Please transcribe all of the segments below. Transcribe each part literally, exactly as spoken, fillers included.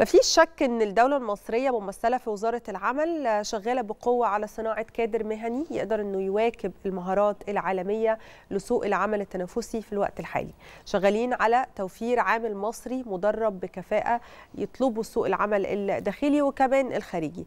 مفيش شك ان الدولة المصرية ممثلة في وزارة العمل شغالة بقوة على صناعة كادر مهني يقدر انه يواكب المهارات العالمية لسوق العمل التنافسي في الوقت الحالي. شغالين على توفير عامل مصري مدرب بكفاءة يطلبه سوق العمل الداخلي وكمان الخارجي.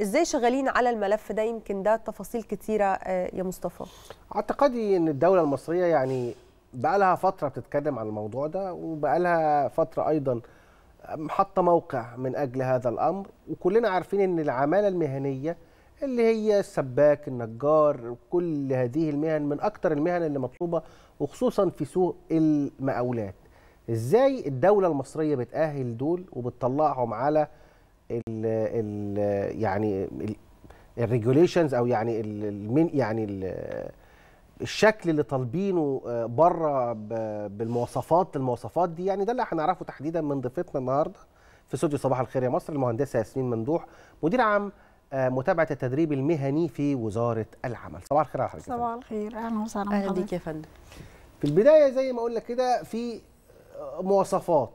ازاي شغالين على الملف ده؟ يمكن ده تفاصيل كتيرة يا مصطفى. اعتقدي ان الدولة المصرية يعني بقى لها فترة بتتكلم عن الموضوع ده، وبقى لها فترة ايضا حاطه موقع من اجل هذا الامر، وكلنا عارفين ان العماله المهنيه اللي هي السباك، النجار، كل هذه المهن من اكتر المهن اللي مطلوبه وخصوصا في سوق المقاولات. ازاي الدوله المصريه بتاهل دول وبتطلعهم على ال ال يعني الريجوليشنز او يعني ال يعني ال الشكل اللي طالبينه بره بالمواصفات المواصفات دي؟ يعني ده اللي هنعرفه تحديدا من ضيفتنا النهارده في استوديو صباح الخير يا مصر، المهندسه ياسمين ممدوح، مدير عام متابعه التدريب المهني في وزاره العمل. صباح الخير على حضرتك. صباح الخير، اهلا وسهلا. اهلا بيك يا فندم. في البدايه زي ما قلنا كده، في مواصفات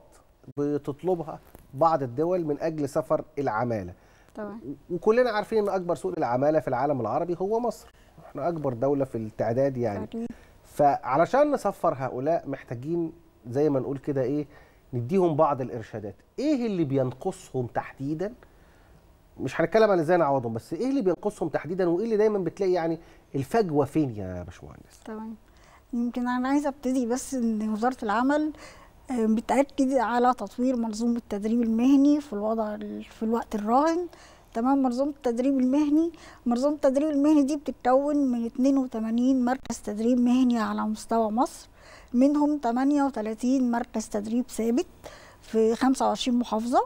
بتطلبها بعض الدول من اجل سفر العماله. طبعا. وكلنا عارفين ان اكبر سوق العماله في العالم العربي هو مصر. احنا اكبر دوله في التعداد يعني. أكيد. فعلشان نسفر هؤلاء محتاجين زي ما نقول كده ايه، نديهم بعض الارشادات. ايه اللي بينقصهم تحديدا؟ مش هنتكلم عن ازاي نعوضهم، بس ايه اللي بينقصهم تحديدا، وايه اللي دايما بتلاقي يعني الفجوه فين يا باشمهندس؟ تمام. يمكن انا عايزه ابتدي بس ان وزاره العمل بتاكد على تطوير منظومه التدريب المهني في الوضع في الوقت الراهن. تمام. منظومه التدريب المهني، منظومه التدريب المهني دي بتتكون من اثنين وثمانين مركز تدريب مهني على مستوى مصر، منهم ثمانية وثلاثين مركز تدريب ثابت في خمسة وعشرين محافظه،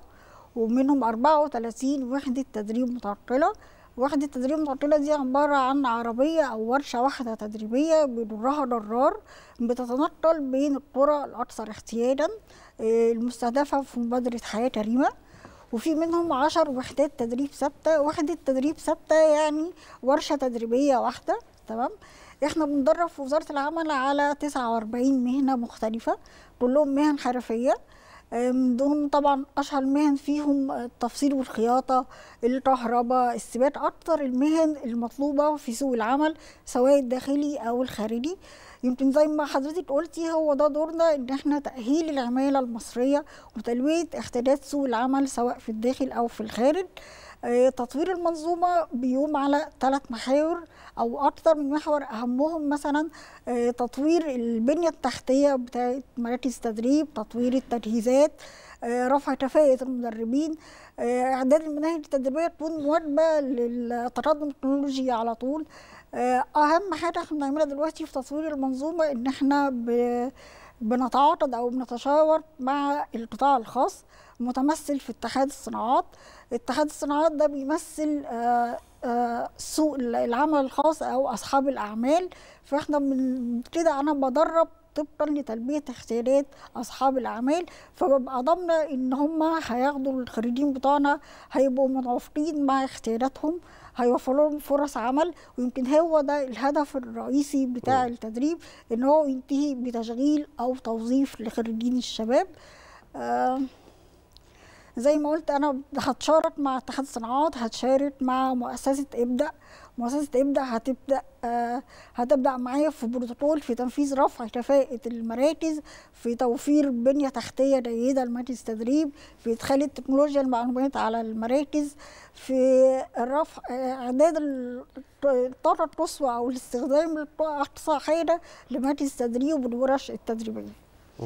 ومنهم أربعة وثلاثين وحده تدريب متعطله. وحده تدريب متعطله دي عباره عن عربيه او ورشه واحده تدريبيه بيدورها درار بتتنقل بين القرى الاكثر احتياجا المستهدفه في مبادره حياه كريمه. وفي منهم عشر وحدات تدريب ثابته. وحده تدريب ثابته يعني ورشه تدريبيه واحده. تمام. احنا بندرب في وزاره العمل على تسعة وأربعين مهنه مختلفه، كلهم مهن حرفيه، من ضمن طبعا اشهر المهن فيهم التفصيل والخياطه، الكهرباء، السباك، اكتر المهن المطلوبه في سوق العمل سواء الداخلي او الخارجي. يمكن زي ما حضرتك قلتي، هو ده دورنا، ان احنا تاهيل العماله المصريه وتلبيه احتياجات سوق العمل سواء في الداخل او في الخارج. تطوير المنظومه بيقوم على ثلاث محاور او اكثر من محور، اهمهم مثلا تطوير البنيه التحتيه بتاعه مراكز التدريب، تطوير التجهيزات، رفع كفاءه المدربين، اعداد المناهج التدريبيه تكون مواكبه للتقدم التكنولوجي على طول. اهم حاجه احنا بنعملها دلوقتي في تطوير المنظومه ان احنا بنتعاقد او بنتشاور مع القطاع الخاص متمثل في اتحاد الصناعات. اتحاد الصناعات ده بيمثل آآ آآ سوق العمل الخاص او اصحاب الاعمال، فاحنا من كده انا بدرب طبقا لتلبيه احتياجات اصحاب الاعمال، فببقى ضامنه ان هم هياخدوا الخريجين بتوعنا، هيبقوا متوافقين مع احتياجاتهم، هيوفروا لهم فرص عمل. ويمكن هو ده الهدف الرئيسي بتاع التدريب، ان هو ينتهي بتشغيل او توظيف لخريجين الشباب. آه زي ما قلت انا هتشارك مع اتحاد الصناعات، هتشارك مع مؤسسه ابدا. مؤسسه ابدا هتبدا آه هتبدا معايا في بروتوكول في تنفيذ رفع كفاءه المراكز، في توفير بنيه تحتيه جيده لمراكز التدريب، في ادخال التكنولوجيا المعلومات على المراكز، في رفع اعداد الطاقه القصوى او الاستخدام اقصى حاجه لمراكز التدريب والورش التدريبيه.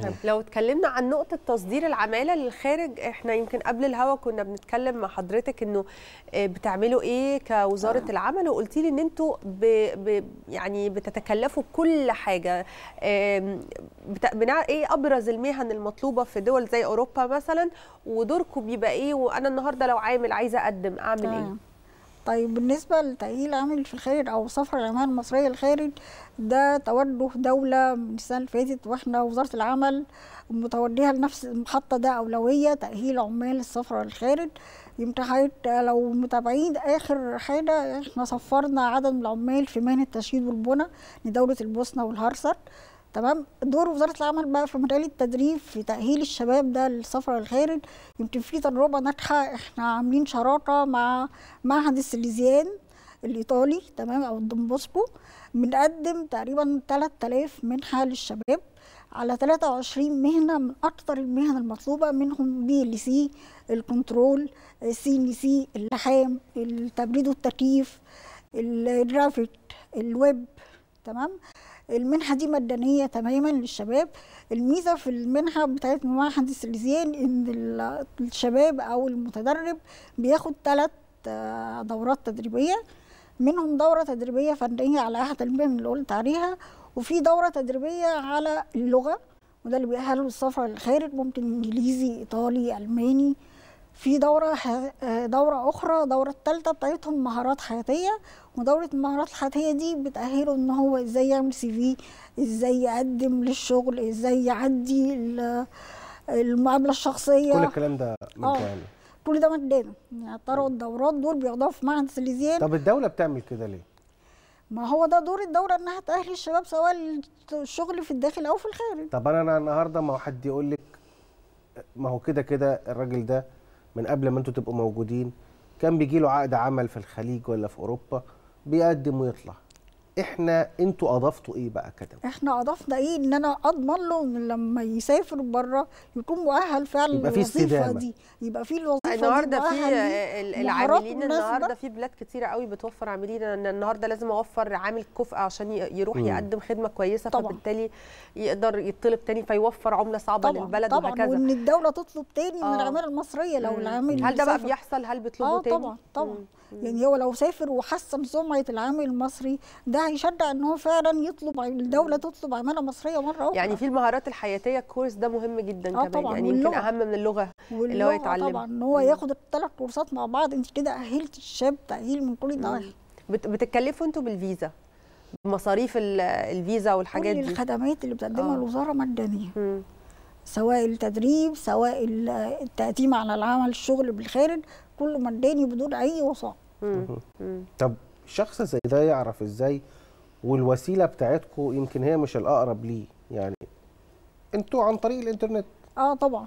طيب، لو اتكلمنا عن نقطة تصدير العمالة للخارج، احنا يمكن قبل الهوا كنا بنتكلم مع حضرتك انه بتعملوا ايه كوزارة العمل، وقلتي لي ان انتوا ب... ب... يعني بتتكلفوا بكل حاجة. بت... بنع... ايه ابرز المهن المطلوبة في دول زي اوروبا مثلا، ودوركم بيبقى ايه، وانا النهارده لو عامل عايزة اقدم اعمل طيب. ايه؟ طيب، بالنسبة لتأهيل عامل في الخارج أو سفر العمالة المصرية للخارج، ده توجه دولة من السنة اللي فاتت، واحنا وزارة العمل متوجهة لنفس المحطة، ده أولوية تأهيل عمال السفر للخارج. يمكن حضرتك لو متابعين آخر حاجة، احنا سفرنا عدد من العمال في مهنة التشييد والبنى لدولة البوسنة والهرسك. تمام. دور وزاره العمل بقى في مجال التدريب في تاهيل الشباب ده للسفر للخارج، يمكن في تجربه ناجحه احنا عاملين شراكه مع معهد السيليزيان الايطالي تمام او الدونبوسبو، بنقدم تقريبا ثلاثة آلاف منحه للشباب على ثلاثة وعشرين مهنه من اكثر المهن المطلوبه، منهم بي ال سي، الكنترول، سي ان سي، اللحام، التبريد والتكييف، الجرافيك، الويب تمام. المنحه دي مجانيه تماما للشباب. الميزه في المنحه بتاعت معهد السيليزيان ان الشباب او المتدرب بياخد ثلاث دورات تدريبيه، منهم دوره تدريبيه فنيه على احد المهن اللي قلت عليها، وفي دوره تدريبيه على اللغه وده اللي بيأهله السفر للخارج، ممكن انجليزي، ايطالي، الماني. في دوره دوره اخرى، دوره الثالثه بتاعتهم مهارات حياتيه، ودوره المهارات الحياتيه دي بتاهله ان هو ازاي يعمل سي في، ازاي يقدم للشغل، ازاي يعدي المقابله الشخصيه. كل الكلام ده مجاني، كل ده مجاني يعني. طرق الدورات دول بياخدوها في معهد السيليزيان. طب الدوله بتعمل كده ليه؟ ما هو ده دور الدوله انها تاهل الشباب سواء للشغل في الداخل او في الخارج. طب انا النهارده ما هو حد يقول لك ما هو كده كده الراجل ده من قبل ما انتوا تبقوا موجودين كان بيجي له عقد عمل في الخليج ولا في اوروبا بيقدم ويطلع. احنا انتوا اضفتوا ايه بقى كده؟ احنا اضفنا ايه؟ ان انا اضمن له ان لما يسافر بره يكون مؤهل فعلا للوظيفه دي، يبقى في الوظيفه النهارده في العاملين. النهارده في بلاد كتيره قوي بتوفر عاملين، ان النهارده لازم اوفر عامل كفء عشان يروح مم. يقدم خدمه كويسه طبعًا. فبالتالي يقدر يطلب تاني فيوفر عمله صعبه طبعًا. للبلد طبعًا. وهكذا. وان الدوله تطلب تاني آه. من العماله المصريه لو العامل. هل ده بقى بيحصل؟ هل بيطلبوا آه تاني؟ طبعا طبعا مم. يعني هو لو سافر وحسن سمعه العامل المصري ده هيشجع ان هو فعلا يطلب، الدوله تطلب عماله مصريه مره اخرى. يعني في المهارات الحياتيه الكورس ده مهم جدا آه كمان طبعاً. يعني يمكن اهم من اللغه اللي هو يتعلمها طبعا، ان هو ياخد الثلاث كورسات مع بعض. انت كده اهلت الشاب تاهيل من كل ناحيه. بتتكلفوا انتوا بالفيزا، مصاريف الفيزا والحاجات دي؟ كل الخدمات اللي بتقدمها آه. الوزاره مجانيه، سواء التدريب سواء التقديم على العمل الشغل بالخارج، كله مجاني بدون اي وثائق. طب شخص زي ده يعرف ازاي؟ والوسيله بتاعتكم يمكن هي مش الاقرب ليه، يعني انتوا عن طريق الانترنت. اه طبعا.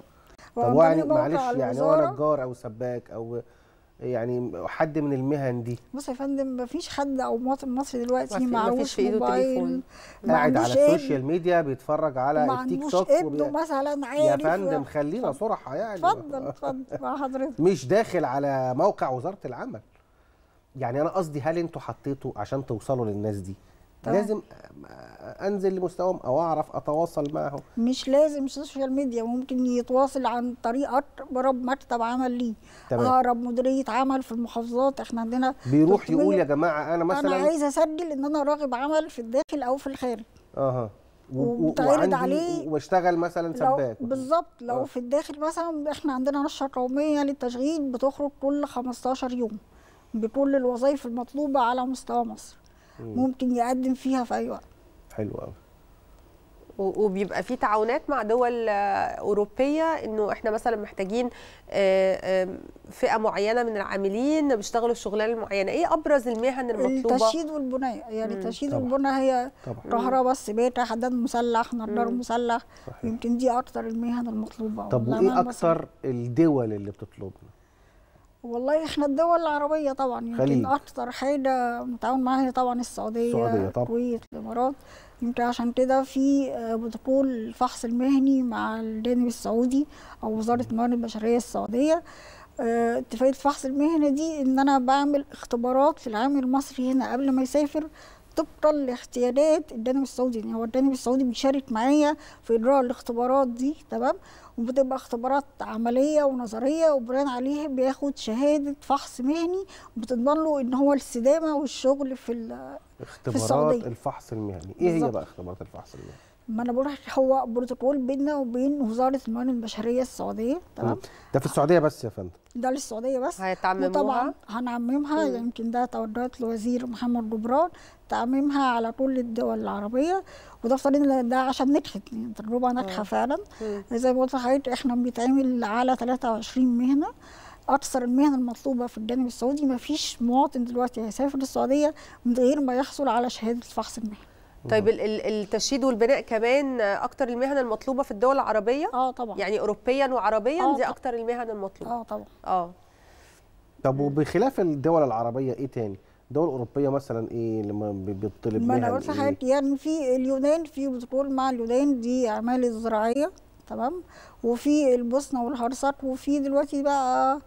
طب يعني معلش يعني انا نجار او سباك او يعني حد من المهن دي. بص يا فندم، مفيش حد او مواطن مصري دلوقتي معهوش موبايل، قاعد على السوشيال ميديا بيتفرج على التيك توك وبي... مثلا عارف يا فندم، خلينا صراحه يعني. اتفضل اتفضل مع حضرتك. مش داخل على موقع وزاره العمل. يعني انا قصدي هل انتوا حطيتوا عشان توصلوا للناس دي طبعا. لازم انزل لمستواهم او اعرف اتواصل معهم؟ مش لازم سوشيال ميديا، ممكن يتواصل عن طريق اقرب مكتب عمل ليه، اقرب مديريه عمل في المحافظات. احنا عندنا بيروح يقول يا جماعه انا مثلا انا عايز اسجل ان انا راغب عمل في الداخل او في الخارج اها وبتعرض عليه واشتغل مثلا سباك بالظبط لو آه. في الداخل مثلا احنا عندنا نشره قوميه للتشغيل بتخرج كل خمستاشر يوم بكل الوظائف المطلوبه على مستوى مصر، مم. ممكن يقدم فيها في اي وقت. حلو قوي. وبيبقى في تعاونات مع دول اوروبيه انه احنا مثلا محتاجين فئه معينه من العاملين بيشتغلوا الشغلانه المعينه، ايه ابرز المهن المطلوبه؟ التشييد والبناء، يعني التشييد والبناء هي كهرباء، السباكه، حداد مسلح، نجار مسلح، يمكن دي اكتر المهن المطلوبه. طب وايه اكتر الدول اللي بتطلبنا؟ والله احنا الدول العربيه طبعا يمكن اكتر حاجه متعاون معاها هي طبعا السعوديه، الكويت، الامارات. يمكن عشان كده في بروتوكول الفحص المهني مع الجانب السعودي او وزاره الموارد البشريه السعوديه. اتفاقيه الفحص المهني دي ان انا بعمل اختبارات في العامل المصري هنا قبل ما يسافر طبقا لاحتياجات الجانب السعودي، يعني هو الجانب السعودي بيشارك معايا في اجراء الاختبارات دي تمام، وبتبقى اختبارات عمليه ونظريه، وبناء عليه بياخد شهاده فحص مهني بتضمن له ان هو الاستدامه والشغل في في السعوديه. اختبارات الفحص المهني، ايه بالزبط. هي بقى اختبارات الفحص المهني؟ ما انا بقول لك هو بروتوكول بيننا وبين وزاره الموارد البشريه السعوديه تمام. ده في السعوديه بس يا فندم؟ ده للسعوديه بس. هيتعمموها؟ طبعا هنعممها، يمكن يعني ده توجهات الوزير محمد جبران تعميمها على كل الدول العربيه، وده افترض ده عشان نجحت يعني تجربه ناجحه فعلا. زي ما قلت لحضرتك احنا بنتعامل على ثلاثة وعشرين مهنه، اكثر المهن المطلوبه في الجانب السعودي. ما فيش مواطن دلوقتي هيسافر السعوديه من غير ما يحصل على شهاده الفحص المهني. طيب التشييد والبناء كمان اكتر المهن المطلوبه في الدول العربيه؟ اه طبعا، يعني اوروبيا وعربيا دي اكتر المهن المطلوبه. اه طبعا. اه طب وبخلاف الدول العربيه ايه تاني؟ الدول الاوروبيه مثلا ايه لما بيطلب منها؟ ما انا قلت لحضرتك يعني في اليونان، في بروتوكول مع اليونان دي اعمال الزراعيه، تمام، وفي البوسنه والهرسات، وفي دلوقتي بقى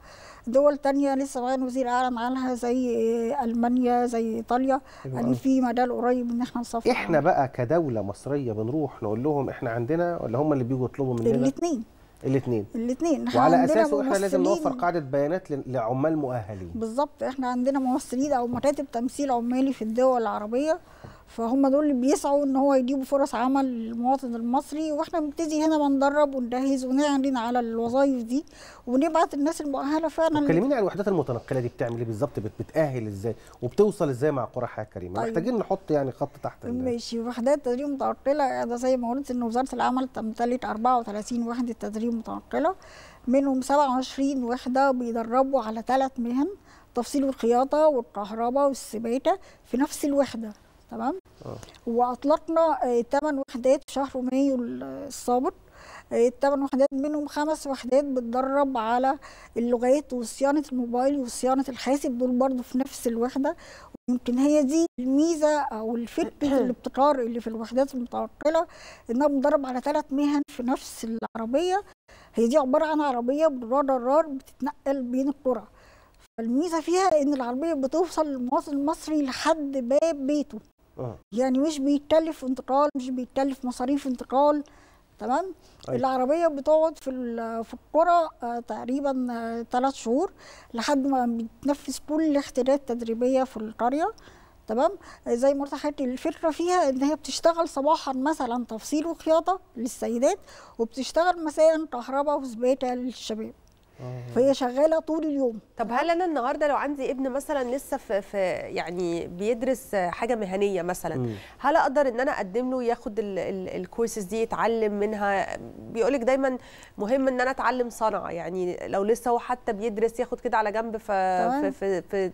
دول تانية لسه معايا وزير اعلن عنها زي المانيا، زي ايطاليا، يعني في مجال قريب ان احنا نصفي. احنا بقى كدوله مصريه بنروح نقول لهم احنا عندنا، ولا هم اللي بيجوا يطلبوا مننا؟ الاثنين الاثنين الاثنين وعلى اساسه احنا لازم نوفر قاعده بيانات لعمال مؤهلين. بالظبط، احنا عندنا ممثلين او مكاتب تمثيل عمالي في الدول العربيه، فهم دول اللي بيسعوا ان هو يجيبوا فرص عمل للمواطن المصري، واحنا بنبتدي هنا بندرب ونجهز ونعلن على الوظائف دي ونبعت الناس المؤهله فعلا. كلميني عن الوحدات المتنقله دي بتعمل ايه بالظبط؟ بتاهل ازاي وبتوصل ازاي مع قرى حياه كريمه؟ طيب. محتاجين نحط يعني خط تحت. ماشي، وحدات التدريب المتنقله ده زي ما قلت ان وزاره العمل تمتلك أربعة وثلاثين وحده تدريب متنقله، منهم سبعة وعشرين وحده بيدربوا على ثلاث مهن، تفصيل الخياطه والكهرباء والسباكه في نفس الوحده، تمام؟ أوه. واطلقنا ثمان وحدات في شهر مايو السابق، الثمان وحدات منهم خمس وحدات بتدرب على اللغات وصيانه الموبايل وصيانه الحاسب، دول برضه في نفس الوحده. يمكن هي دي الميزه او الفكره الابتكار اللي في الوحدات المتنقله، انها بتدرب على ثلاث مهن في نفس العربيه. هي دي عباره عن عربيه بالرادار بتتنقل بين القرى، فالميزه فيها ان العربيه بتوصل للمواطن المصري لحد باب بيته. يعني مش بيتكلف انتقال، مش بيتكلف مصاريف انتقال، تمام؟ أيوة. العربيه بتقعد في في القرى تقريبا ثلاث شهور لحد ما بتنفذ كل الاحتياجات التدريبيه في القريه، تمام؟ زي ما قلت لحضرتك الفكره فيها ان هي بتشتغل صباحا مثلا تفصيل وخياطه للسيدات، وبتشتغل مساء كهرباء وسباكه للشباب. فهي شغاله طول اليوم. طب هل انا النهارده لو عندي ابن مثلا لسه في, في يعني بيدرس حاجه مهنيه مثلا، مم. هل اقدر ان انا اقدم له ياخد الكورسز دي يتعلم منها؟ بيقول لك دايما مهم ان انا اتعلم صنعه، يعني لو لسه هو حتى بيدرس ياخد كده على جنب ف في, في, في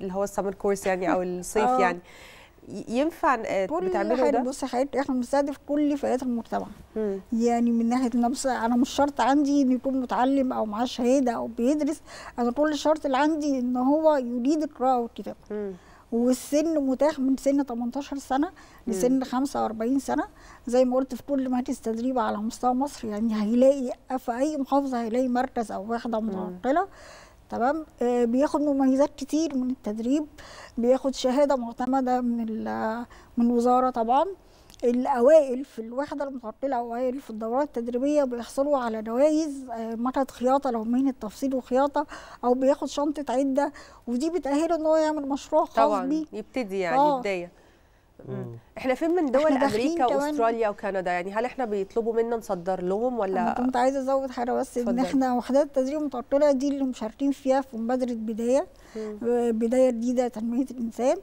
اللي هو السمر كورس يعني او الصيف يعني ينفع بتعمله ده؟ بصي حضرتك احنا بنستهدف كل فئات المجتمع. مم. يعني من ناحيه ان انا مش شرط عندي انه يكون متعلم او معاه شهاده او بيدرس، انا كل الشرط اللي عندي ان هو يريد القراءه والكتابه. والسن متاح من سن ثمانية عشر سنه لسن خمسة وأربعين سنه، زي ما قلت في كل مركز تدريب على مستوى مصر، يعني هيلاقي في اي محافظه هيلاقي مركز او وحده متنقله، تمام؟ آه بياخد مميزات كتير من التدريب، بياخد شهاده معتمده من من وزاره طبعا. الاوائل في الوحده المتنقله او اوائل في الدورات التدريبيه بيحصلوا على جوائز، آه مكنه خياطه لو مهنه تفصيل وخياطه، او بياخد شنطه عده، ودي بتاهله ان هو يعمل مشروع خاص بيه. طبعا يبتدي يعني آه. بدايه. مم. احنا فين من دول امريكا واستراليا وكندا؟ يعني هل احنا بيطلبوا منا نصدر لهم ولا؟ انا كنت عايزه ازود حاجه بس، ان احنا وحدات التدريب المتنقله دي اللي مشاركين فيها في مبادره بدايه، مم. بدايه جديده لتنميه الانسان،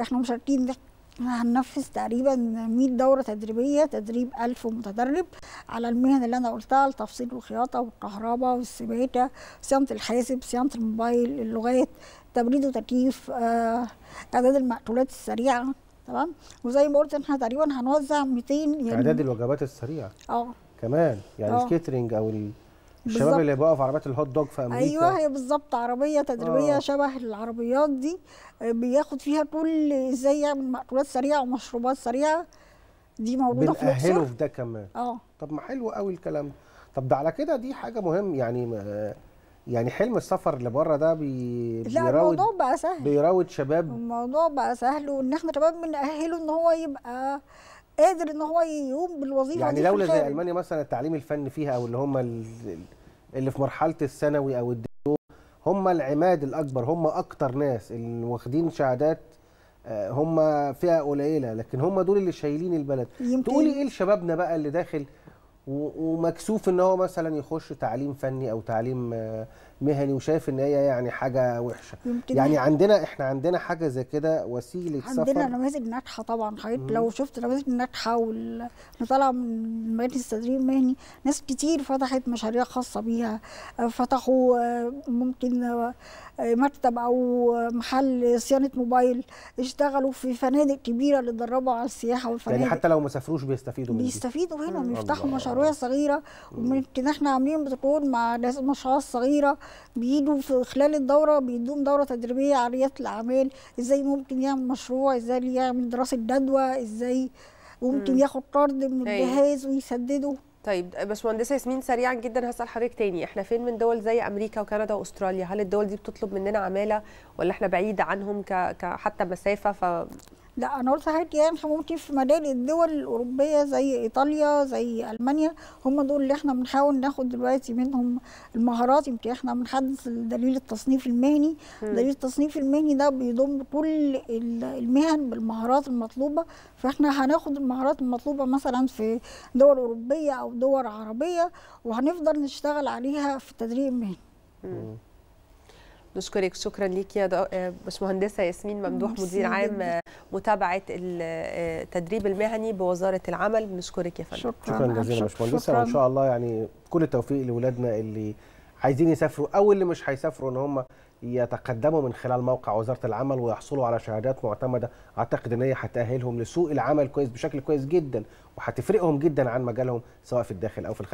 احنا مشاركين ده. احنا هننفذ تقريبا مية دوره تدريبيه، تدريب ألف متدرب على المهن اللي انا قلتها، التفصيل والخياطه والكهرباء والسباكه، صيانه الحاسب، صيانه الموبايل، اللغات، تبريد وتكييف، آه، اعداد المأكولات السريعه، تمام؟ وزي ما قلت احنا تقريبا هنوزع مئتين يعني اعداد الوجبات السريعه اه كمان، يعني أوه. الكيترينج او الشباب بالزبط. اللي بقى في عربيات الهوت دوج في امريكا. ايوه هي بالظبط، عربيه تدريبيه أوه. شبه العربيات دي، بياخد فيها كل ازاي يعمل مأكولات سريعه ومشروبات سريعه، دي موجوده في مصر بنأهله في ده كمان. اه طب ما حلو قوي الكلام ده. طب ده على كده دي حاجه مهم، يعني يعني حلم السفر لبره ده بي... لا بيراود، الموضوع بقى سهل، بيراود شباب، الموضوع بقى سهل، وان احنا كمان بنأهله ان هو يبقى قادر ان هو يقوم بالوظيفه. يعني دوله زي المانيا مثلا التعليم الفني فيها او اللي هم اللي في مرحله الثانوي او الدبلوم هم العماد الاكبر، هم اكتر ناس اللي واخدين شهادات، هم فئه قليله لكن هم دول اللي شايلين البلد. تقولي ايه لشبابنا بقى اللي داخل ومكسوف ان هو مثلا يخش تعليم فني او تعليم مهني وشايف ان هي يعني حاجه وحشه. يعني عندنا احنا عندنا حاجه زي كده وسيله سفر، عندنا نماذج ناجحه طبعا حضرتك. لو شفت نماذج ناجحه وانا طالعه من مجلس التدريب المهني ناس كتير فتحت مشاريع خاصه بيها، فتحوا ممكن مكتب او محل صيانه موبايل، اشتغلوا في فنادق كبيره اللي اتدربوا على السياحه والفنادق. يعني حتى لو ما سافروش بيستفيدوا منهم، بيستفيدوا هنا وبيفتحوا مشاريع صغيره. وممكن احنا عاملين بتكون مع ناس المشاريع الصغيره بيجوا في خلال الدوره بيدوهم دوره تدريبيه على رياده الاعمال، ازاي ممكن يعمل مشروع، ازاي يعمل دراسه جدوى، ازاي وممكن ياخد قرض من الجهاز ويسدده. طيب باشمهندسه ياسمين، سريعا جدا هسال حضرتك تاني، احنا فين من دول زي امريكا وكندا واستراليا؟ هل الدول دي بتطلب مننا عماله ولا احنا بعيد عنهم ك... ك حتى مسافه؟ ف لا انا قلت لحضرتك يعني ممكن في مجال الدول الاوروبيه زي ايطاليا زي المانيا، هم دول اللي احنا بنحاول ناخد دلوقتي منهم المهارات. يمكن احنا بنحدث دليل التصنيف المهني، دليل التصنيف المهني ده بيضم كل المهن بالمهارات المطلوبه، فاحنا هناخد المهارات المطلوبه مثلا في دول اوروبيه او دول عربيه وهنفضل نشتغل عليها في التدريب المهني. نشكرك، شكرا ليك يا باشمهندسه ياسمين ممدوح، مدير عام متابعه التدريب المهني بوزاره العمل. بنشكرك يا فندم، شكرا, شكرا جزيلا يا باشمهندسه، وان شاء الله يعني كل التوفيق لاولادنا اللي عايزين يسافروا او اللي مش هيسافروا ان هم يتقدموا من خلال موقع وزاره العمل ويحصلوا على شهادات معتمده. اعتقد ان هي هتاهلهم لسوق العمل كويس بشكل كويس جدا وهتفرقهم جدا عن مجالهم سواء في الداخل او في الخارج.